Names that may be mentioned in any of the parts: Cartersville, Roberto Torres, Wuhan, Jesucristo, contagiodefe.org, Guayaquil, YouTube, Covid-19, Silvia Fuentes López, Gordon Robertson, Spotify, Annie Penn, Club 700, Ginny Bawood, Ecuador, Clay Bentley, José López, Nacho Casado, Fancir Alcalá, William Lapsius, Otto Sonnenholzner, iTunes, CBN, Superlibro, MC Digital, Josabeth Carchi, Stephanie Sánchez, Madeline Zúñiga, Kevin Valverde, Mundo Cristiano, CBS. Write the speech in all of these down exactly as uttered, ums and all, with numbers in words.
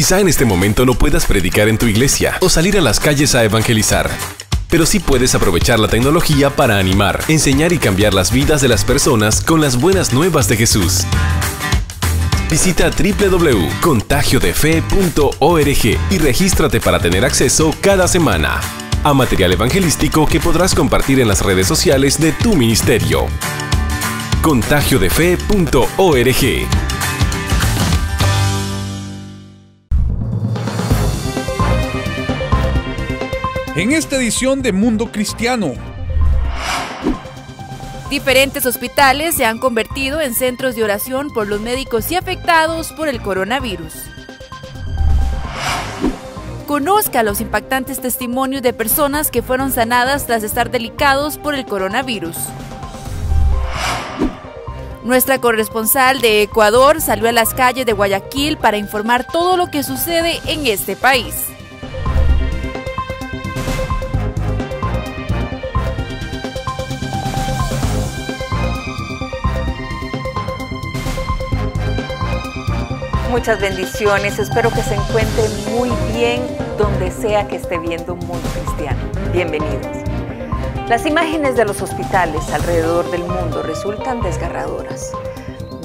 Quizá en este momento no puedas predicar en tu iglesia o salir a las calles a evangelizar, pero sí puedes aprovechar la tecnología para animar, enseñar y cambiar las vidas de las personas con las buenas nuevas de Jesús. Visita doble u doble u doble u punto contagio de fe punto org y regístrate para tener acceso cada semana a material evangelístico que podrás compartir en las redes sociales de tu ministerio. contagio de fe punto org. En esta edición de Mundo Cristiano, diferentes hospitales se han convertido en centros de oración por los médicos y afectados por el coronavirus. Conozca los impactantes testimonios de personas que fueron sanadas tras estar delicados por el coronavirus. Nuestra corresponsal de Ecuador salió a las calles de Guayaquil para informar todo lo que sucede en este país. Muchas bendiciones, espero que se encuentre muy bien donde sea que esté viendo Mundo Cristiano. Bienvenidos. Las imágenes de los hospitales alrededor del mundo resultan desgarradoras,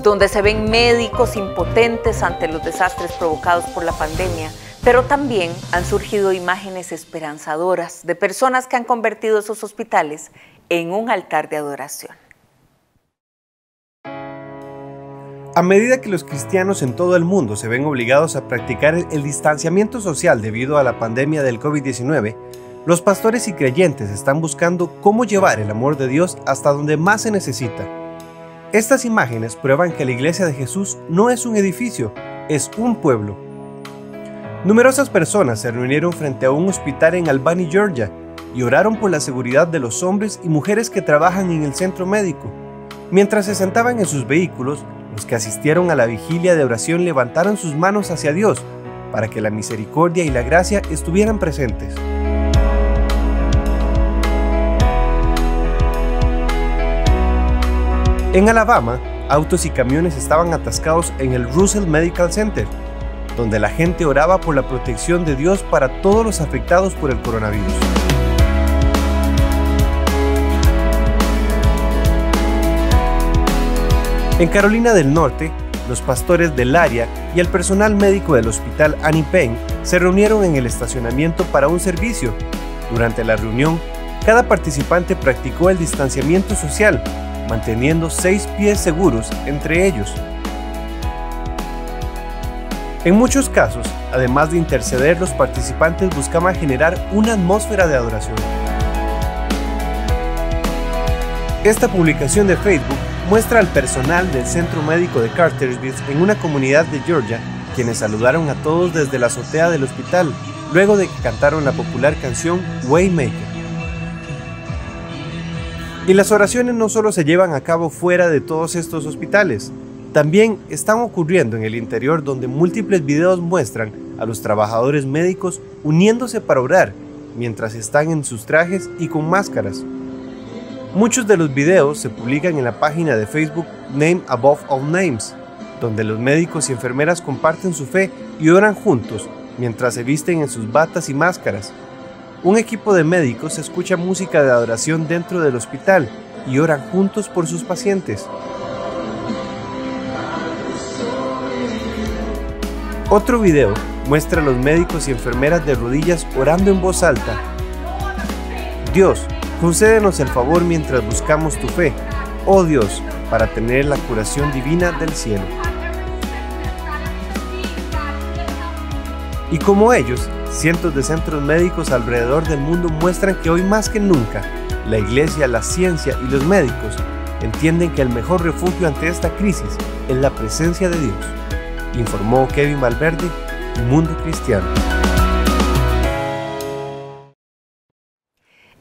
donde se ven médicos impotentes ante los desastres provocados por la pandemia, pero también han surgido imágenes esperanzadoras de personas que han convertido esos hospitales en un altar de adoración. A medida que los cristianos en todo el mundo se ven obligados a practicar el distanciamiento social debido a la pandemia del COVID diecinueve, los pastores y creyentes están buscando cómo llevar el amor de Dios hasta donde más se necesita. Estas imágenes prueban que la Iglesia de Jesús no es un edificio, es un pueblo. Numerosas personas se reunieron frente a un hospital en Albany, Georgia, y oraron por la seguridad de los hombres y mujeres que trabajan en el centro médico. Mientras se sentaban en sus vehículos, los que asistieron a la vigilia de oración levantaron sus manos hacia Dios para que la misericordia y la gracia estuvieran presentes. En Alabama, autos y camiones estaban atascados en el Russell Medical Center, donde la gente oraba por la protección de Dios para todos los afectados por el coronavirus. En Carolina del Norte, los pastores del área y el personal médico del hospital Annie Penn se reunieron en el estacionamiento para un servicio. Durante la reunión, cada participante practicó el distanciamiento social, manteniendo seis pies seguros entre ellos. En muchos casos, además de interceder, los participantes buscaban generar una atmósfera de adoración. Esta publicación de Facebook muestra al personal del Centro Médico de Cartersville en una comunidad de Georgia, quienes saludaron a todos desde la azotea del hospital, luego de que cantaron la popular canción Waymaker. Y las oraciones no solo se llevan a cabo fuera de todos estos hospitales, también están ocurriendo en el interior, donde múltiples videos muestran a los trabajadores médicos uniéndose para orar, mientras están en sus trajes y con máscaras. Muchos de los videos se publican en la página de Facebook Name Above All Names, donde los médicos y enfermeras comparten su fe y oran juntos mientras se visten en sus batas y máscaras. Un equipo de médicos escucha música de adoración dentro del hospital y oran juntos por sus pacientes. Otro video muestra a los médicos y enfermeras de rodillas orando en voz alta. Dios, concédenos el favor mientras buscamos tu fe, oh Dios, para tener la curación divina del cielo. Y como ellos, cientos de centros médicos alrededor del mundo muestran que hoy más que nunca, la iglesia, la ciencia y los médicos entienden que el mejor refugio ante esta crisis es la presencia de Dios, informó Kevin Valverde, Mundo Cristiano.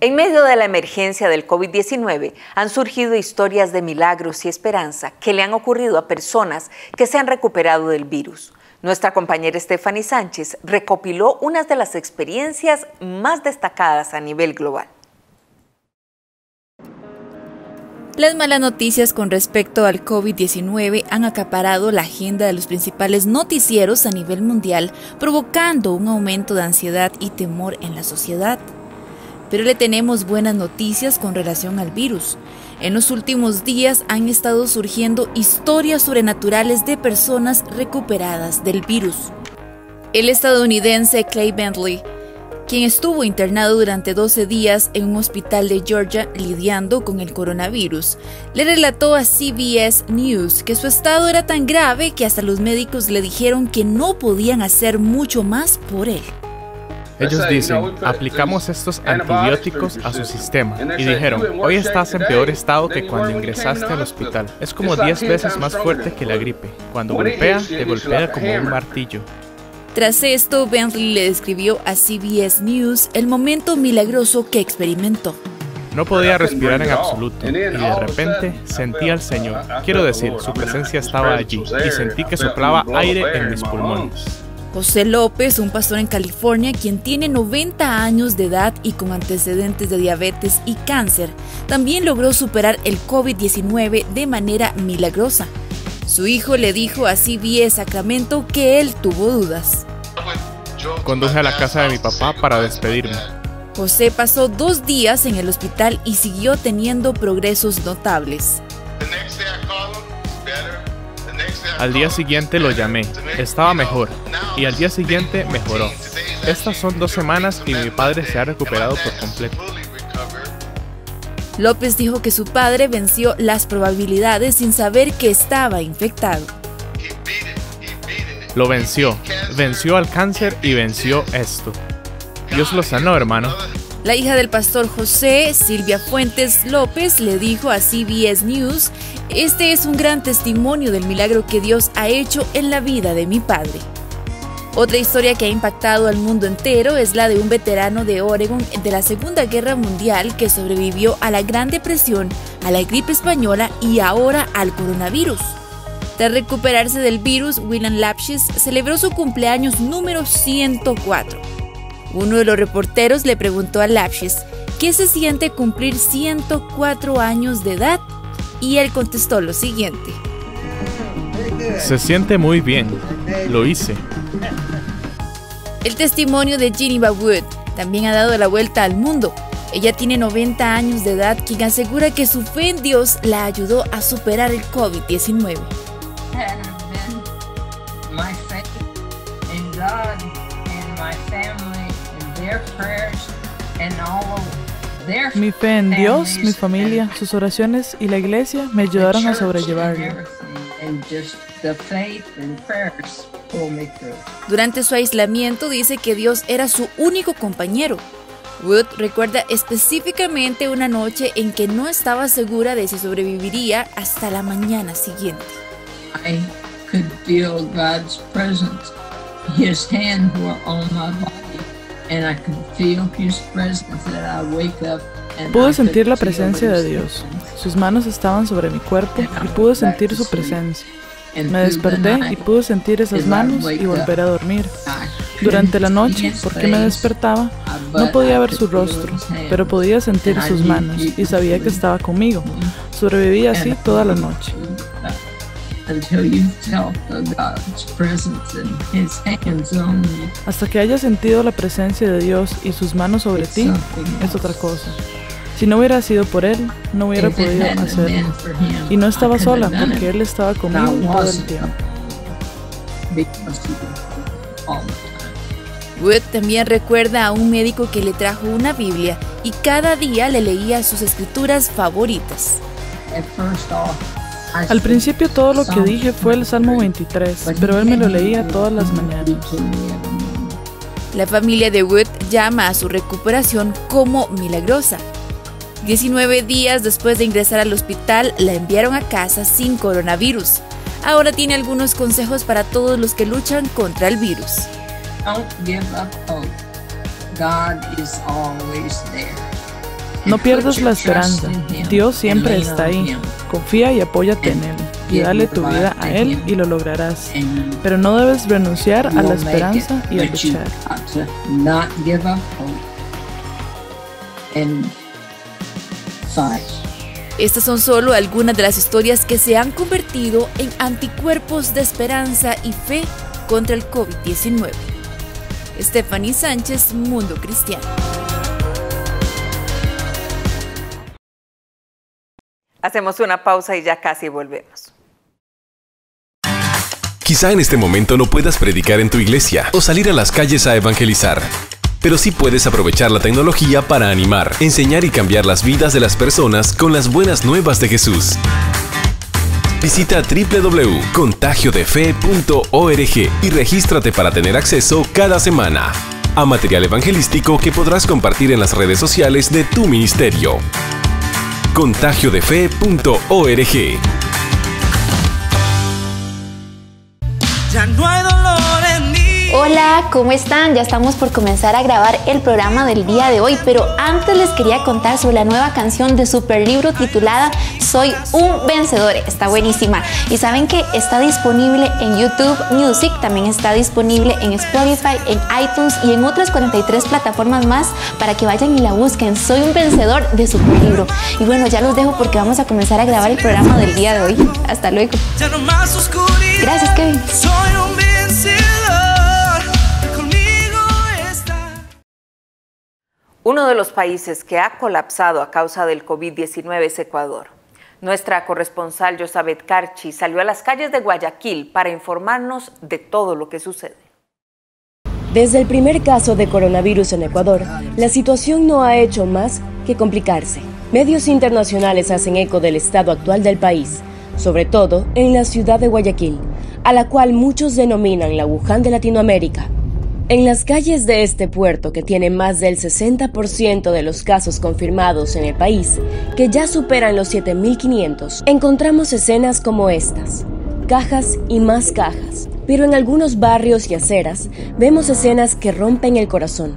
En medio de la emergencia del COVID diecinueve han surgido historias de milagros y esperanza que le han ocurrido a personas que se han recuperado del virus. Nuestra compañera Stephanie Sánchez recopiló unas de las experiencias más destacadas a nivel global. Las malas noticias con respecto al COVID diecinueve han acaparado la agenda de los principales noticieros a nivel mundial, provocando un aumento de ansiedad y temor en la sociedad. Pero le tenemos buenas noticias con relación al virus. En los últimos días han estado surgiendo historias sobrenaturales de personas recuperadas del virus. El estadounidense Clay Bentley, quien estuvo internado durante doce días en un hospital de Georgia lidiando con el coronavirus, le relató a C B S News que su estado era tan grave que hasta los médicos le dijeron que no podían hacer mucho más por él. Ellos dicen, aplicamos estos antibióticos a su sistema y dijeron, hoy estás en peor estado que cuando ingresaste al hospital. Es como diez veces más fuerte que la gripe. Cuando golpea, te golpea como un martillo. Tras esto, Bentley le describió a C B S News el momento milagroso que experimentó. No podía respirar en absoluto y de repente sentí al Señor. Quiero decir, su presencia estaba allí y sentí que soplaba aire en mis pulmones. José López, un pastor en California, quien tiene noventa años de edad y con antecedentes de diabetes y cáncer, también logró superar el COVID diecinueve de manera milagrosa. Su hijo le dijo a C B S Sacramento que él tuvo dudas. Conduje a la casa de mi papá para despedirme. José pasó dos días en el hospital y siguió teniendo progresos notables. Al día siguiente lo llamé, estaba mejor, y al día siguiente mejoró. Estas son dos semanas y mi padre se ha recuperado por completo. López dijo que su padre venció las probabilidades sin saber que estaba infectado. Lo venció, venció al cáncer y venció esto. Dios lo sanó, hermano. La hija del pastor José, Silvia Fuentes López, le dijo a C B S News, este es un gran testimonio del milagro que Dios ha hecho en la vida de mi padre. Otra historia que ha impactado al mundo entero es la de un veterano de Oregon de la Segunda Guerra Mundial que sobrevivió a la Gran Depresión, a la gripe española y ahora al coronavirus. Tras recuperarse del virus, William Lapsius celebró su cumpleaños número ciento cuatro. Uno de los reporteros le preguntó a Lapsius, ¿qué se siente cumplir ciento cuatro años de edad? Y él contestó lo siguiente. Se siente muy bien, lo hice. El testimonio de Ginny Bawood también ha dado la vuelta al mundo. Ella tiene noventa años de edad, quien asegura que su fe en Dios la ayudó a superar el COVID diecinueve. Mi fe en Dios, mi familia, sus oraciones y la iglesia me ayudaron a sobrellevarlo. Durante su aislamiento dice que Dios era su único compañero. Wood recuerda específicamente una noche en que no estaba segura de si sobreviviría hasta la mañana siguiente. Pude sentir la presencia de Dios. Sus manos estaban sobre mi cuerpo y pude sentir su presencia. Me desperté y pude sentir esas manos y volver a dormir. Durante la noche, porque me despertaba, no podía ver su rostro, pero podía sentir sus manos y sabía que estaba conmigo. Sobreviví así toda la noche. Hasta que hayas sentido la presencia de Dios y sus manos sobre ti, es otra cosa. Si no hubiera sido por él, no hubiera podido hacerlo. Y no estaba sola, porque él estaba conmigo todo el tiempo. Wood también recuerda a un médico que le trajo una Biblia y cada día le leía sus escrituras favoritas. Al principio todo lo que dije fue el Salmo veintitrés, pero él me lo leía todas las mañanas. La familia de Wood llama a su recuperación como milagrosa. diecinueve días después de ingresar al hospital, la enviaron a casa sin coronavirus. Ahora tiene algunos consejos para todos los que luchan contra el virus. No pierdas la esperanza. Dios siempre está ahí. Confía y apóyate en Él. Y dale tu vida a Él y lo lograrás. Pero no debes renunciar a la esperanza y a luchar. Estas son solo algunas de las historias que se han convertido en anticuerpos de esperanza y fe contra el COVID diecinueve. Stephanie Sánchez, Mundo Cristiano. Hacemos una pausa y ya casi volvemos. Quizá en este momento no puedas predicar en tu iglesia o salir a las calles a evangelizar, pero sí puedes aprovechar la tecnología para animar, enseñar y cambiar las vidas de las personas con las buenas nuevas de Jesús. Visita w w w punto contagio de fe punto org y regístrate para tener acceso cada semana a material evangelístico que podrás compartir en las redes sociales de tu ministerio. contagio de fe punto org. Ya no hay dolor en mí. Hola, ¿cómo están? Ya estamos por comenzar a grabar el programa del día de hoy, pero antes les quería contar sobre la nueva canción de Superlibro titulada Soy un Vencedor. Está buenísima. Y saben que está disponible en YouTube Music, también está disponible en Spotify, en iTunes y en otras cuarenta y tres plataformas más para que vayan y la busquen. Soy un Vencedor de Superlibro. Y bueno, ya los dejo porque vamos a comenzar a grabar el programa del día de hoy. Hasta luego. Ya no más oscuridad. Gracias, Kevin. Soy un vencedor, conmigo está. Uno de los países que ha colapsado a causa del COVID diecinueve es Ecuador. Nuestra corresponsal Josabeth Carchi salió a las calles de Guayaquil para informarnos de todo lo que sucede. Desde el primer caso de coronavirus en Ecuador, la situación no ha hecho más que complicarse. Medios internacionales hacen eco del estado actual del país, sobre todo en la ciudad de Guayaquil, a la cual muchos denominan la Wuhan de Latinoamérica. En las calles de este puerto, que tiene más del sesenta por ciento de los casos confirmados en el país, que ya superan los siete mil quinientos, encontramos escenas como estas, cajas y más cajas. Pero en algunos barrios y aceras vemos escenas que rompen el corazón.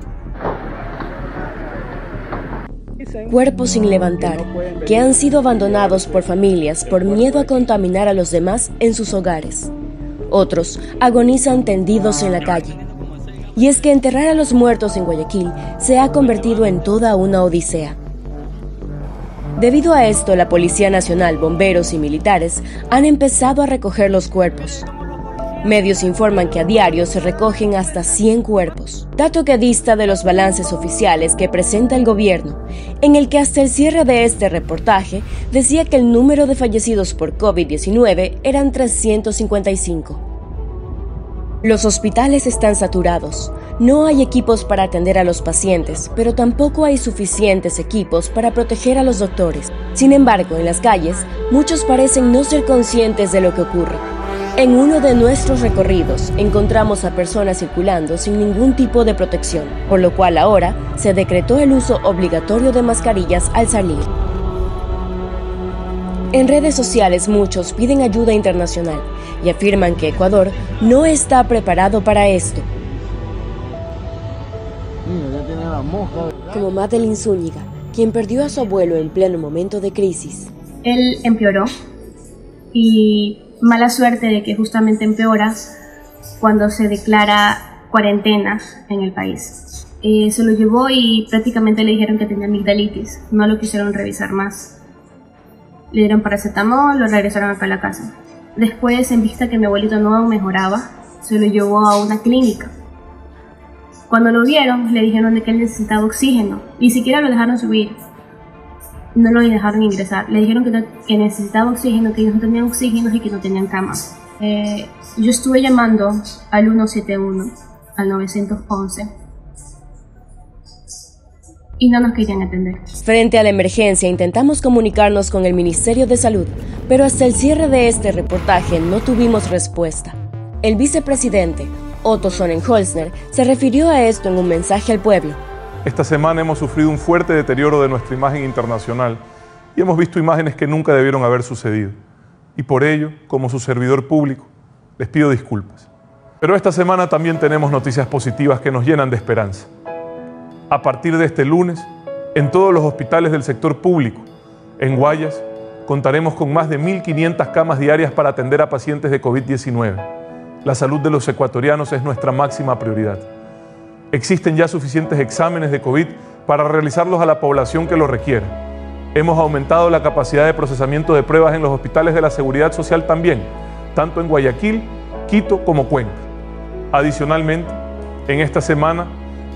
Cuerpos sin levantar, que han sido abandonados por familias por miedo a contaminar a los demás en sus hogares. Otros agonizan tendidos en la calle. Y es que enterrar a los muertos en Guayaquil se ha convertido en toda una odisea. Debido a esto, la Policía Nacional, bomberos y militares han empezado a recoger los cuerpos. Medios informan que a diario se recogen hasta cien cuerpos, dato que dista de los balances oficiales que presenta el gobierno, en el que hasta el cierre de este reportaje decía que el número de fallecidos por COVID diecinueve eran trescientos cincuenta y cinco. Los hospitales están saturados, no hay equipos para atender a los pacientes, pero tampoco hay suficientes equipos para proteger a los doctores. Sin embargo, en las calles, muchos parecen no ser conscientes de lo que ocurre. En uno de nuestros recorridos encontramos a personas circulando sin ningún tipo de protección, por lo cual ahora se decretó el uso obligatorio de mascarillas al salir. En redes sociales muchos piden ayuda internacional y afirman que Ecuador no está preparado para esto. Como Madeline Zúñiga, quien perdió a su abuelo en pleno momento de crisis. Él empeoró y... mala suerte de que justamente empeora cuando se declara cuarentena en el país. Eh, se lo llevó y prácticamente le dijeron que tenía amigdalitis, no lo quisieron revisar más. Le dieron paracetamol, lo regresaron acá a la casa. Después, en vista que mi abuelito no mejoraba, se lo llevó a una clínica. Cuando lo vieron, le dijeron de que él necesitaba oxígeno, ni siquiera lo dejaron subir. No lo dejaron ingresar, le dijeron que, no, que necesitaba oxígeno, que ellos no tenían oxígeno y que no tenían camas. Eh, yo estuve llamando al uno siete uno, al nueve once, y no nos querían atender. Frente a la emergencia intentamos comunicarnos con el Ministerio de Salud, pero hasta el cierre de este reportaje no tuvimos respuesta. El vicepresidente, Otto Sonnenholzner, se refirió a esto en un mensaje al pueblo. Esta semana hemos sufrido un fuerte deterioro de nuestra imagen internacional y hemos visto imágenes que nunca debieron haber sucedido. Y por ello, como su servidor público, les pido disculpas. Pero esta semana también tenemos noticias positivas que nos llenan de esperanza. A partir de este lunes, en todos los hospitales del sector público, en Guayas, contaremos con más de mil quinientas camas diarias para atender a pacientes de COVID diecinueve. La salud de los ecuatorianos es nuestra máxima prioridad. Existen ya suficientes exámenes de COVID para realizarlos a la población que lo requiera. Hemos aumentado la capacidad de procesamiento de pruebas en los hospitales de la Seguridad Social también, tanto en Guayaquil, Quito como Cuenca. Adicionalmente, en esta semana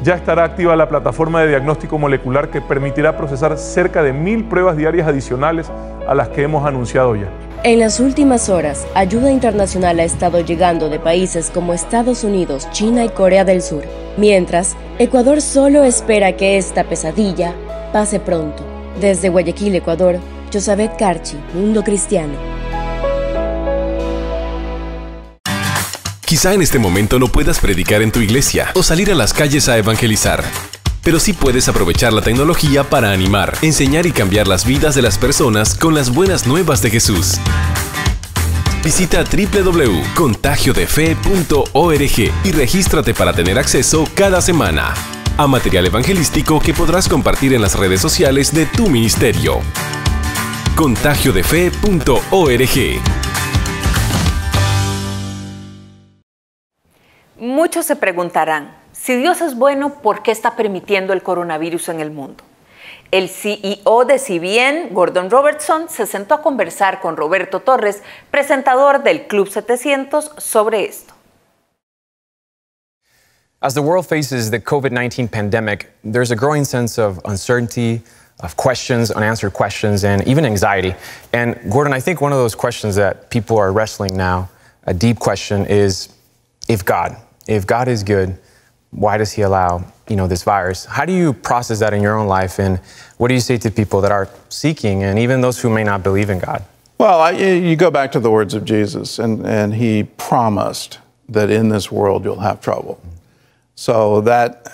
ya estará activa la plataforma de diagnóstico molecular que permitirá procesar cerca de mil pruebas diarias adicionales a las que hemos anunciado ya. En las últimas horas, ayuda internacional ha estado llegando de países como Estados Unidos, China y Corea del Sur. Mientras, Ecuador solo espera que esta pesadilla pase pronto. Desde Guayaquil, Ecuador, Josabeth Carchi, Mundo Cristiano. Quizá en este momento no puedas predicar en tu iglesia o salir a las calles a evangelizar, pero sí puedes aprovechar la tecnología para animar, enseñar y cambiar las vidas de las personas con las buenas nuevas de Jesús. Visita doble u doble u doble u punto contagio de fe punto org y regístrate para tener acceso cada semana a material evangelístico que podrás compartir en las redes sociales de tu ministerio. contagio de fe punto org. Muchos se preguntarán, si Dios es bueno, ¿por qué está permitiendo el coronavirus en el mundo? El C E O de C B N, Gordon Robertson, se sentó a conversar con Roberto Torres, presentador del Club setecientos, sobre esto. As the world faces the COVID nineteen pandemic, there's a growing sense of uncertainty, of questions, unanswered questions, and even anxiety. And Gordon, I think one of those questions that people are wrestling now, a deep question, is if God, if God is good, why does he allow, you know, this virus? How do you process that in your own life? And what do you say to people that are seeking and even those who may not believe in God? Well, I, you go back to the words of Jesus, and, and he promised that in this world you'll have trouble. So that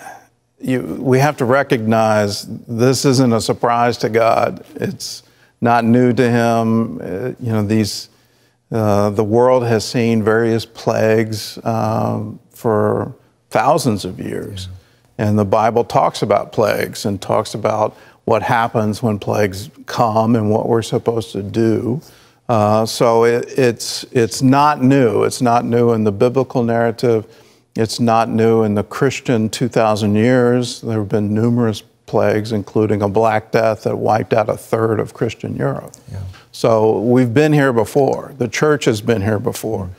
you, we have to recognize this isn't a surprise to God. It's not new to him. Uh, you know, these, uh, the world has seen various plagues um, for thousands of years. Yeah. And the Bible talks about plagues and talks about what happens when plagues come and what we're supposed to do. Uh, so it, it's, it's not new. It's not new in the biblical narrative. It's not new in the Christian two thousand years. There have been numerous plagues, including a Black Death that wiped out a third of Christian Europe. Yeah. So we've been here before. The church has been here before.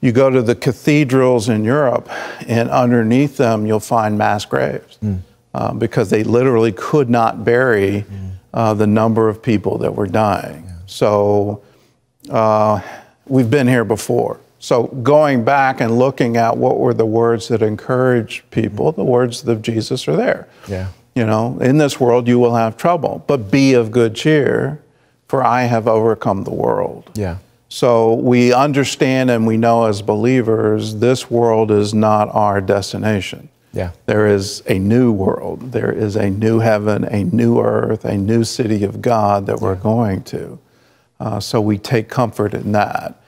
You go to the cathedrals in Europe, and underneath them you'll find mass graves mm. uh, because they literally could not bury mm. uh, the number of people that were dying. Yeah. So uh, we've been here before. So going back and looking at what were the words that encourage people, the words of Jesus are there. Yeah. You know, in this world you will have trouble, but be of good cheer, for I have overcome the world. Yeah. So we understand and we know as believers, this world is not our destination. Yeah. There is a new world. There is a new heaven, a new earth, a new city of God that we're yeah. going to. Uh, so we take comfort in that.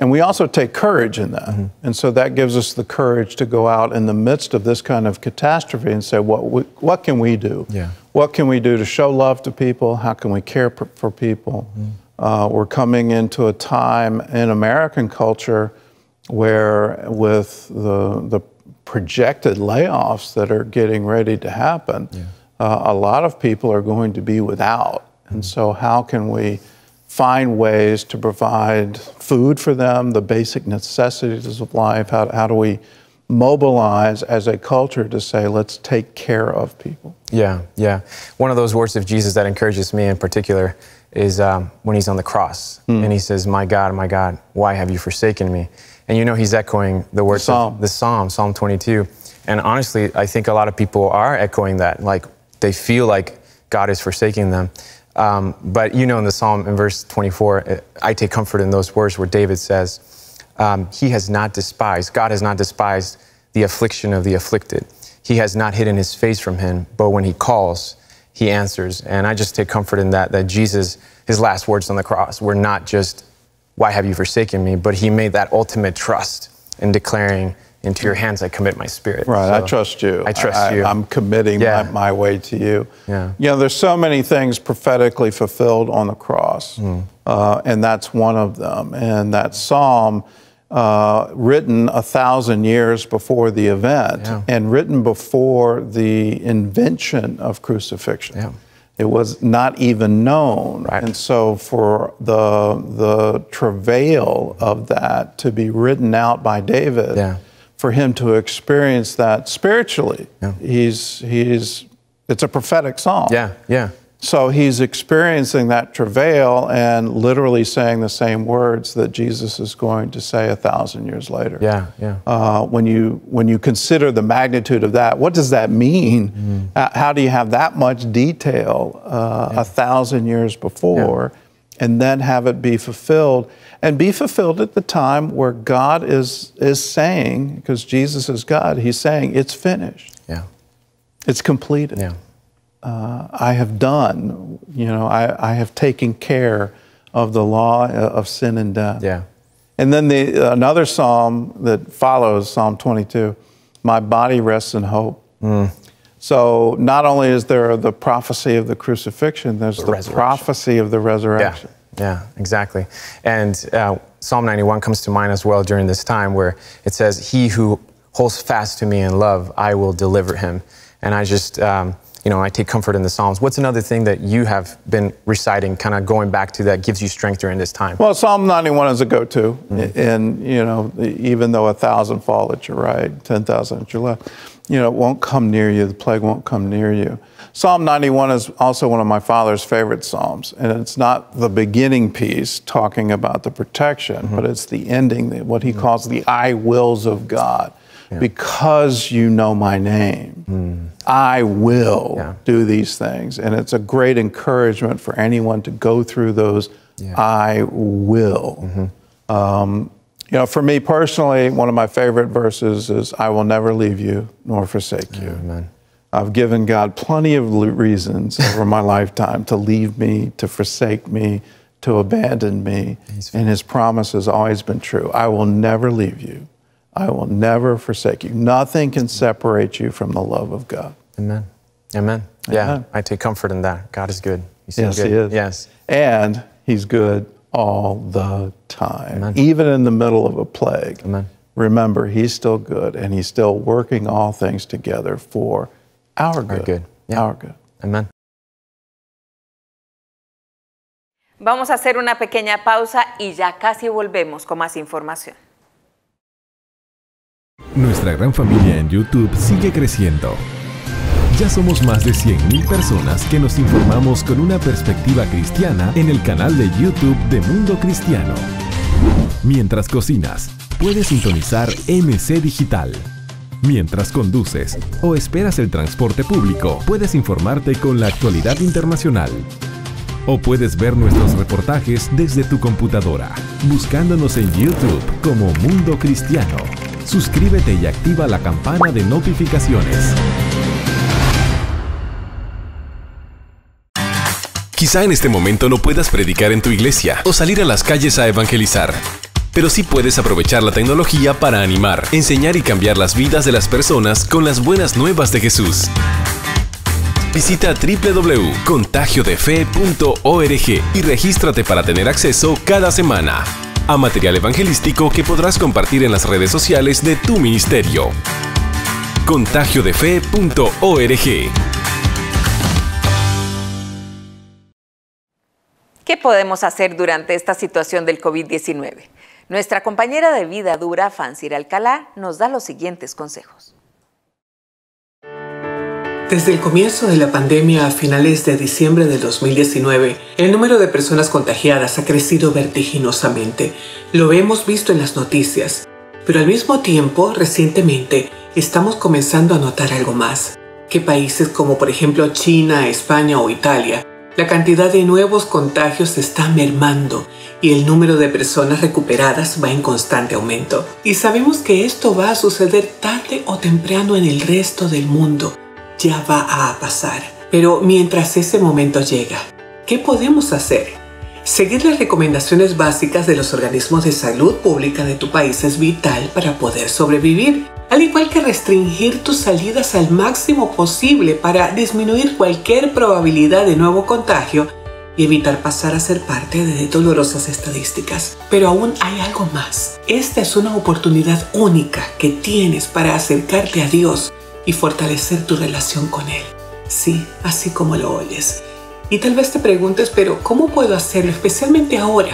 And we also take courage in that. Mm-hmm. And so that gives us the courage to go out in the midst of this kind of catastrophe and say, what, we, what can we do? Yeah. What can we do to show love to people? How can we care for, for people? Mm-hmm. uh, we're coming into a time in American culture where with the, the projected layoffs that are getting ready to happen, yeah. uh, a lot of people are going to be without. Mm-hmm. And so how can we find ways to provide food for them, the basic necessities of life? How, how do we mobilize as a culture to say, let's take care of people? Yeah, yeah. One of those words of Jesus that encourages me in particular is um, when he's on the cross mm. and he says, my God, my God, why have you forsaken me? And you know he's echoing the words the of the Psalm, Psalm twenty-two. And honestly, I think a lot of people are echoing that. Like, they feel like God is forsaking them. Um, but you know, in the Psalm, in verse twenty-four, I take comfort in those words where David says, um, he has not despised, God has not despised the affliction of the afflicted. He has not hidden his face from him, but when he calls, he answers. And I just take comfort in that, that Jesus, his last words on the cross were not just, why have you forsaken me? But he made that ultimate trust in declaring, into your hands I commit my spirit. Right, so I trust you. I trust I, you. I'm committing yeah. my, my way to you. Yeah. You know, there's so many things prophetically fulfilled on the cross, mm. uh, and that's one of them. And that psalm, uh, written a thousand years before the event, yeah. and written before the invention of crucifixion. Yeah. It was not even known. Right. And so for the, the travail of that to be written out by David, yeah. for him to experience that spiritually, yeah. he's, he's, it's a prophetic song. Yeah, yeah. So he's experiencing that travail and literally saying the same words that Jesus is going to say a thousand years later. Yeah, yeah. Uh, when you when you consider the magnitude of that, what does that mean? Mm. Uh, how do you have that much detail uh, yeah. a thousand years before, yeah. and then have it be fulfilled, and be fulfilled at the time where God is is saying, because Jesus is God, He's saying it's finished. Yeah, it's completed. Yeah. Uh, I have done, you know, I, I have taken care of the law of sin and death. Yeah. And then the, another psalm that follows, Psalm twenty-two, my body rests in hope. Mm. So not only is there the prophecy of the crucifixion, there's the, the prophecy of the resurrection. Yeah, yeah, exactly. And uh, Psalm ninety-one comes to mind as well during this time where it says, he who holds fast to me in love, I will deliver him. And I just... Um, You know, I take comfort in the Psalms. What's another thing that you have been reciting, kind of going back to, that gives you strength during this time? Well, Psalm ninety-one is a go-to. Mm-hmm. And, you know, even though a thousand fall at your right, ten thousand at your left, you know, it won't come near you. The plague won't come near you. Psalm ninety-one is also one of my father's favorite Psalms. And it's not the beginning piece talking about the protection, mm-hmm. but it's the ending, what he mm-hmm. calls the I wills of God. Yeah. Because you know my name, mm. I will yeah. do these things. And it's a great encouragement for anyone to go through those yeah. I will. Mm-hmm. um, you know, for me personally, one of my favorite verses is, I will never leave you nor forsake oh, you. Amen. I've given God plenty of reasons over my lifetime to leave me, to forsake me, to abandon me. And his promise has always been true. I will never leave you. I will never forsake you. Nothing can separate you from the love of God. Amen. Amen. Yeah, Amen. I take comfort in that. God is good. He's yes, good. He is. Yes. And he's good all the time. Amen. Even in the middle of a plague. Amen. Remember, he's still good, and he's still working all things together for our good. Our good. Yeah. Our good. Amen. Vamos a hacer una pequeña pausa y ya casi volvemos con más información. Nuestra gran familia en YouTube sigue creciendo. Ya somos más de cien mil personas que nos informamos con una perspectiva cristiana en el canal de YouTube de Mundo Cristiano. Mientras cocinas, puedes sintonizar M C Digital. Mientras conduces o esperas el transporte público, puedes informarte con la actualidad internacional. O puedes ver nuestros reportajes desde tu computadora, buscándonos en YouTube como Mundo Cristiano. Suscríbete y activa la campana de notificaciones. Quizá en este momento no puedas predicar en tu iglesia o salir a las calles a evangelizar, pero sí puedes aprovechar la tecnología para animar, enseñar y cambiar las vidas de las personas con las buenas nuevas de Jesús. Visita w w w punto contagio de fe punto org y regístrate para tener acceso cada semana a material evangelístico que podrás compartir en las redes sociales de tu ministerio. contagio de fe punto org. ¿Qué podemos hacer durante esta situación del COVID diecinueve? Nuestra compañera de vida dura, Fancir Alcalá, nos da los siguientes consejos. Desde el comienzo de la pandemia a finales de diciembre del dos mil diecinueve, el número de personas contagiadas ha crecido vertiginosamente. Lo hemos visto en las noticias, pero al mismo tiempo, recientemente, estamos comenzando a notar algo más. Que países como por ejemplo China, España o Italia, la cantidad de nuevos contagios se está mermando y el número de personas recuperadas va en constante aumento. Y sabemos que esto va a suceder tarde o temprano en el resto del mundo. Ya va a pasar. Pero mientras ese momento llega, ¿qué podemos hacer? Seguir las recomendaciones básicas de los organismos de salud pública de tu país es vital para poder sobrevivir, al igual que restringir tus salidas al máximo posible para disminuir cualquier probabilidad de nuevo contagio y evitar pasar a ser parte de dolorosas estadísticas. Pero aún hay algo más. Esta es una oportunidad única que tienes para acercarte a Dios y fortalecer tu relación con Él. Sí, así como lo oyes. Y tal vez te preguntes, pero ¿cómo puedo hacerlo, especialmente ahora?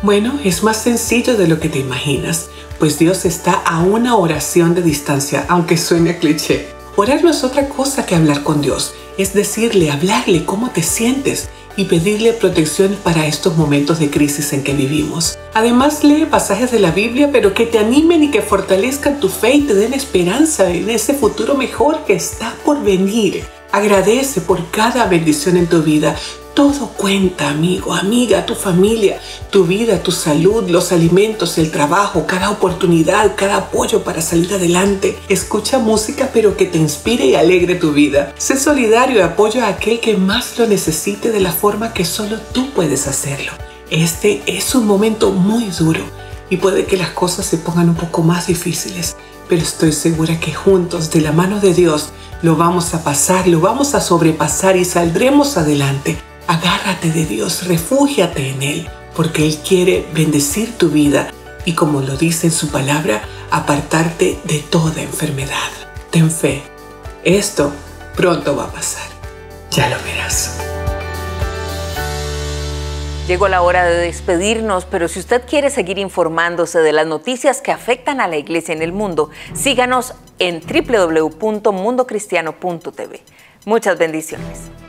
Bueno, es más sencillo de lo que te imaginas, pues Dios está a una oración de distancia, aunque suene cliché. Orar no es otra cosa que hablar con Dios, es decirle, hablarle cómo te sientes y pedirle protección para estos momentos de crisis en que vivimos. Además, lee pasajes de la Biblia, pero que te animen y que fortalezcan tu fe y te den esperanza en ese futuro mejor que está por venir. Agradece por cada bendición en tu vida. Todo cuenta, amigo, amiga, tu familia, tu vida, tu salud, los alimentos, el trabajo, cada oportunidad, cada apoyo para salir adelante. Escucha música, pero que te inspire y alegre tu vida. Sé solidario y apoya a aquel que más lo necesite de la forma que solo tú puedes hacerlo. Este es un momento muy duro y puede que las cosas se pongan un poco más difíciles, pero estoy segura que juntos, de la mano de Dios, lo vamos a pasar, lo vamos a sobrepasar y saldremos adelante. Agárrate de Dios, refúgiate en Él, porque Él quiere bendecir tu vida y, como lo dice en su palabra, apartarte de toda enfermedad. Ten fe, esto pronto va a pasar, ya lo verás. Llegó la hora de despedirnos, pero si usted quiere seguir informándose de las noticias que afectan a la iglesia en el mundo, síganos en doble u doble u doble u punto mundo cristiano punto t v. Muchas bendiciones.